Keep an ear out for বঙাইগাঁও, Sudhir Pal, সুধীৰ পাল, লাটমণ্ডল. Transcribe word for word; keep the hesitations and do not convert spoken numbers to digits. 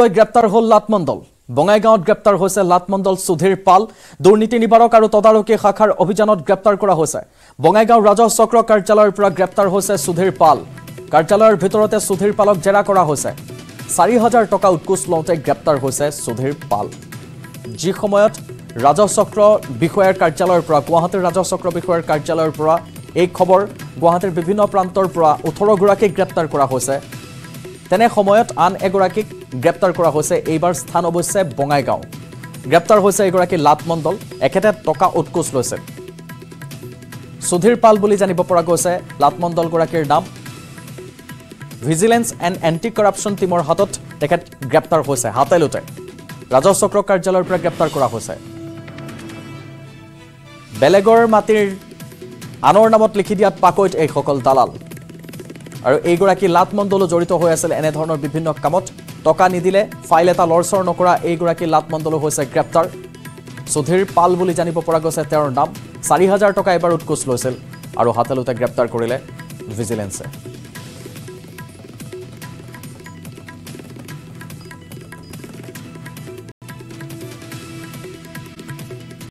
লৈ গ্ৰেপ্তাৰ হল লাটমণ্ডল বঙাইগাঁৱত গ্ৰেপ্তাৰ হইছে লাটমণ্ডল সুধীৰ পাল দুৰ্নীতি নিবাৰক আৰু তদাৰকী শাখাৰ অভিযানত গ্ৰেপ্তাৰ কৰা হৈছে বঙাইগাঁও ৰাজহ চক্ৰ কাৰ্যালয়ৰ পৰা গ্ৰেপ্তাৰ হৈছে সুধীৰ পাল কাৰ্যালয়ৰ ভিতৰতে সুধীৰ পালক জেৰা কৰা হৈছে চাৰি হাজাৰ টকা উৎকুচ লওঁতে গ্ৰেপ্তাৰ হৈছে সুধীৰ পাল যি সময়ত ৰাজহ চক্ৰ বিষয়াৰ কাৰ্যালয়ৰ পৰা গুৱাহাটীৰ ৰাজহ চক্ৰ বিষয়াৰ কাৰ্যালয়ৰ পৰা এই খবৰ গুৱাহাটীৰ বিভিন্ন প্ৰান্তৰ পৰা ওঠৰ গৰাকী গ্ৰেপ্তাৰ কৰা হৈছে তেনে সময়ত আন এগৰাকী গ্ৰেপ্তাৰ কৰা হৈছে এইবাৰ স্থান অৱশ্যে বঙাইগাঁও গ্ৰেপ্তাৰ হৈছে এগৰাকী লাটমণ্ডল একেটা টকা উৎকুচ লৈছে সুধীৰ পাল বুলি জানিব পৰা গৈছে লাটমণ্ডল গৰাকীৰ নাম ভিজিলেন্স এণ্ড এন্টি কৰাপশন টিমৰ হাতত তেখেত গ্ৰেপ্তাৰ হৈছে হাতেলুতে ৰাজহ চক্ৰ কাৰ্যালয়ৰ পৰা গ্ৰেপ্তাৰ কৰা হৈছে বেলেগৰ মাটিৰ আনৰ নামত লিখি দিয়াত পাকৈত এই সকল দালাল আৰু এইগৰাকী লাটমণ্ডল জড়িত হৈ আছিল এনে ধৰণৰ বিভিন্ন কামত টকা নিদিলে ফাইল এটা লৰচৰ নকৰা এইগৰাকী লাটমণ্ডল হৈছে গ্ৰেপ্তাৰ সুধীৰ পাল বুলি জানিব পৰা গৈছে তেওঁৰ নাম চাৰি হাজাৰ টকা এবাৰ উৎকুচ লৈছিল আৰু হাতেলুতে গ্ৰেপ্তাৰ কৰিলে ভিজিলেন্সে